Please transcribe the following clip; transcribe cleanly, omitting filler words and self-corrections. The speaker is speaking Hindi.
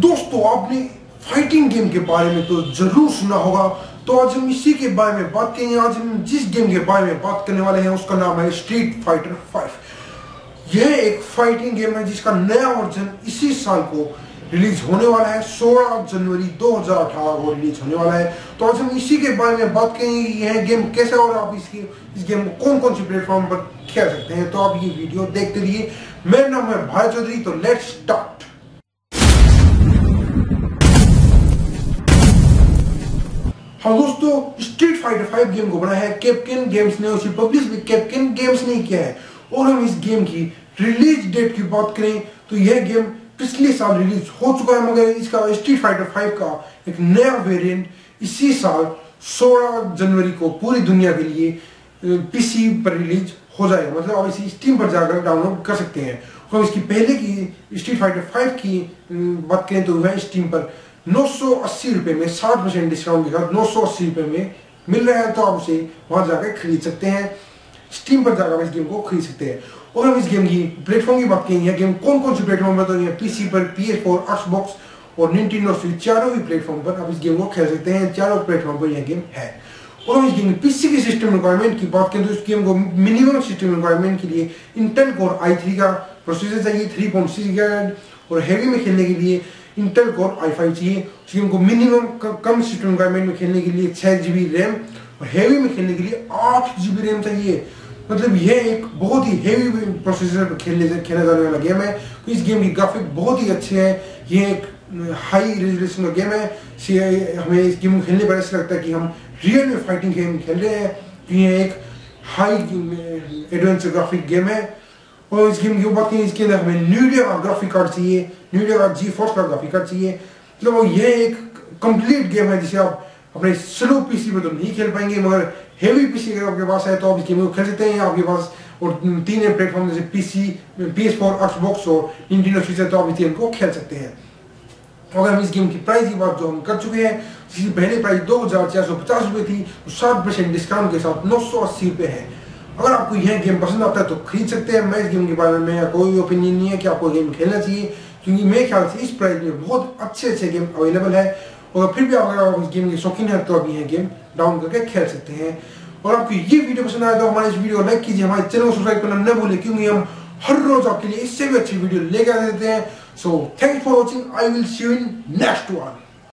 दोस्तों आपने फाइटिंग गेम के बारे में तो जरूर सुना होगा, तो आज हम इसी के बारे में बात करेंगे। आज हम जिस गेम के बारे में बात करने वाले हैं उसका नाम है स्ट्रीट फाइटर 5। यह एक फाइटिंग गेम है जिसका नया वर्जन इसी साल को रिलीज होने वाला है। 16 जनवरी 2018 को रिलीज होने वाला है। तो आज हम इसी के बारे में बात करेंगे, यह गेम कैसे और आप इस गेम को कौन कौन से प्लेटफॉर्म पर खेल सकते हैं। तो आप ये वीडियो देखते रहिए। मेरा नाम है भारत चौधरी, तो लेट्स स्टार्ट। हाँ दोस्तों, स्ट्रीट फाइटर 5 गेम को बनाया है कैपकॉम गेम्स ने, उसे पब्लिश भी कैपकॉम गेम्स ने किया है। और हम इस गेम की रिलीज डेट की बात करें तो यह गेम पिछले साल रिलीज हो चुका है, मगर इसका स्ट्रीट फाइटर 5 का एक नया वेरिएंट इसी साल 16 जनवरी को पूरी दुनिया के लिए पीसी पर रिलीज हो जाएगा। मतलब आप इसी स्टीम पर जाकर डाउनलोड कर सकते हैं। और तो इसकी पहले की स्ट्रीट फाइटर 5 की बात करें तो वह स्टीम पर 980 रुपये में 60% डिस्काउंट के साथ 980 रुपये में मिल रहा है। तो आप उसे वहाँ जाकर खरीद सकते हैं, स्टीम पर जाकर इस गेम को खरीद सकते हैं। और हम इस गेम की प्लेटफॉर्म की बात करें, यह गेम कौन कौन से प्लेटफॉर्म पर, तो यह पीसी पर, PS4, Xbox और Nintendo Switch चारों ही प्लेटफॉर्म पर आप इस गेम को खेल सकते हैं। चारों प्लेटफॉर्म पर यह गेम है। और हम इस गेम पीसी की सिस्टम रिक्वायरमेंट की बात करें तो इस गेम को मिनिमम सिस्टम रिक्वायरमेंट के लिए Intel Core i3 का प्रोसेसर चाहिए 3.6 GHz, और हैवी में खेलने के लिए Intel Core i5 चाहिए। उस गेम को मिनिमम कम सिस्टम रिक्वायरमेंट में खेलने के लिए 6 GB रैम और हैवी में खेलने के लिए 8 GB रैम चाहिए। मतलब यह एक बहुत ही हेवी प्रोसेसर पर खेला जाने वाला गेम है। तो इस गेम की ग्राफिक बहुत ही अच्छे हैं। यह एक हाई रेजोल्यूशन का गेम है। हमें इस गेम को खेलने पर ऐसा लगता है कि हम रियल में फाइटिंग गेम खेल रहे हैं। तो यह एक हाई एडवेंचर ग्राफिक गेम है। और इस गेम की बात करें, इसके अंदर हमें न्यूडिया का ग्राफिक कार्ड चाहिए, न्यूडिया का GeForce का ग्राफिक कार्ड चाहिए। मतलब यह एक कंप्लीट गेम है जिसे आप अपने स्लो पीसी पर तो नहीं खेल पाएंगे, मगर हेवी पीसी अगर आपके पास है तो आप इस गेम को खेल सकते हैं आपके पास। और तीन प्लेटफॉर्म जैसे पीसी, PS4, Xbox और Nintendo Switch, तो आप इस गेम को खेल सकते हैं। अगर हम इस गेम की प्राइस की बात जो हम कर चुके हैं, इसकी पहले प्राइस 2450 रुपये थी, 60% डिस्काउंट के साथ 980 रुपये है। अगर आपको यह गेम पसंद आता है तो खरीद सकते हैं। मैं इस गेम के बारे में मेरा कोई ओपिनियन नहीं है कि आपको गेम खेलना चाहिए, क्योंकि मेरे ख्याल से इस प्राइस में बहुत अच्छे गेम अवेलेबल है। और फिर भी अगर आप इस गेम के शौकीन हैं तो आप यह गेम डाउन करके खेल सकते हैं। और आपको ये वीडियो पसंद आया तो हमारे इस वीडियो को लाइक कीजिए, हमारे चैनल को सब्सक्राइब करना न भूलें, क्योंकि हम हर रोज आपके लिए इससे भी अच्छी वीडियो लेकर देते हैं। So thanks for watching, I will see you in next one.